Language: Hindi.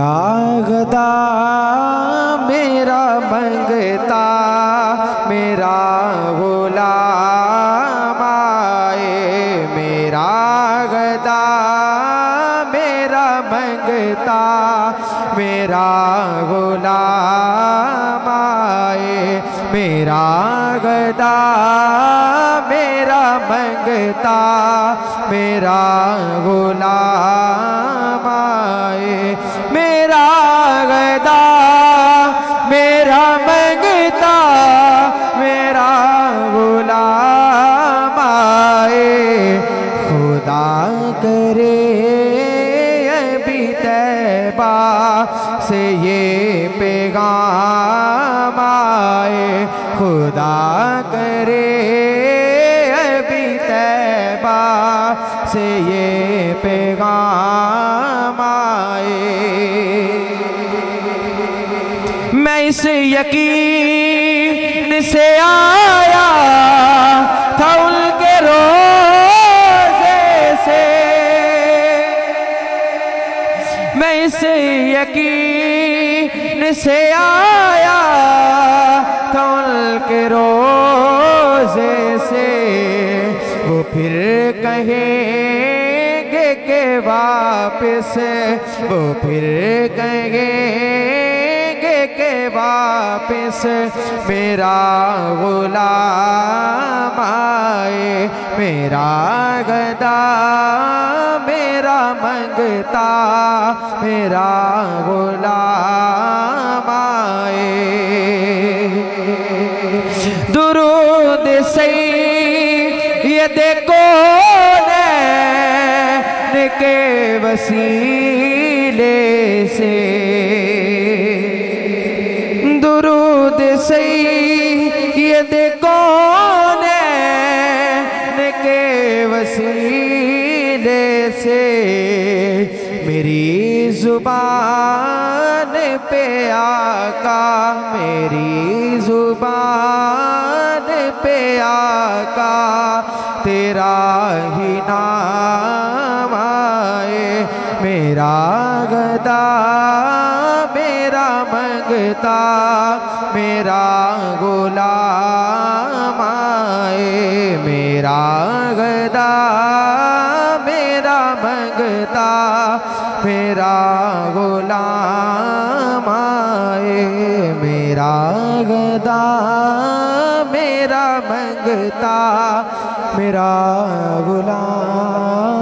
रागदा मेरा मंगता मेरा गुलाम आए, मेरा गदा मेरा मंगता मेरा गुलाम आए, मेरा गदा मेरा मंगता मेरा गुलाम आए, मेरा गदा मेरा मंगता मेरा गुलाम आए। खुदा करे अभी तैबा से ये पैगाम आए, खुदा करे अभी तैबा से ये पैगाम आए। मैं इस यकीन से आया था उनके रोज़े से, मैं इस यकीन से आया था उनके रोज़े से, वो फिर कहे के वापस, वो फिर कहेंगे के वापस मेरा गुलाम आए, मेरा गदा मेरा मंगता मेरा गुलाम आए। दुरूद से ये देखो के वसीले से, दुरूद से ये देखो ने के वसीले से, मेरी जुबान पे आका मेरी जुबान पे आका तेरा ही नाम आए, मेरा गदा मेरा मंगता मेरा गुलाम आए, मेरा गदा मेरा मंगता मेरा गुलाम आए, मेरा गदा मेरा मंगता मेरा गुलाम।